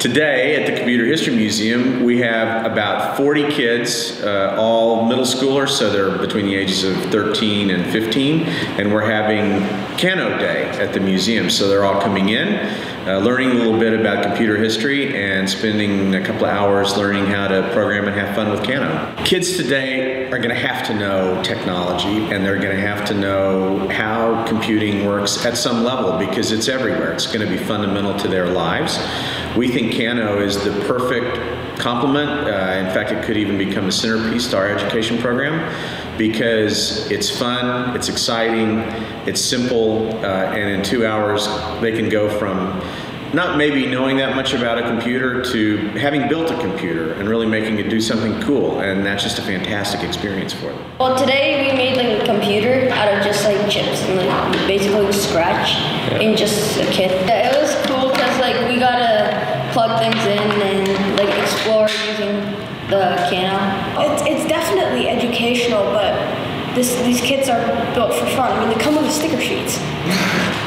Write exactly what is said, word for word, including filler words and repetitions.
Today at the Computer History Museum, we have about forty kids, uh, all middle schoolers, so they're between the ages of thirteen and fifteen, and we're having Kano Day at the museum. So they're all coming in, uh, learning a little bit about computer history and spending a couple of hours learning how to program and have fun with Kano. Kids today are gonna have to know technology, and they're gonna have to know how computing works at some level, because it's everywhere. It's gonna be fundamental to their lives. We think Kano is the perfect complement. Uh, in fact, it could even become a centerpiece to our education program because it's fun, it's exciting, it's simple, uh, and in two hours they can go from not maybe knowing that much about a computer to having built a computer and really making it do something cool, and that's just a fantastic experience for them. Well, today we made like a computer out of just like chips and like basically scratch in just a kit. It was cool because like we got to plug things in and like explore using the Kano. It's, it's definitely educational, but this, these kits are built for fun. I mean, they come with sticker sheets.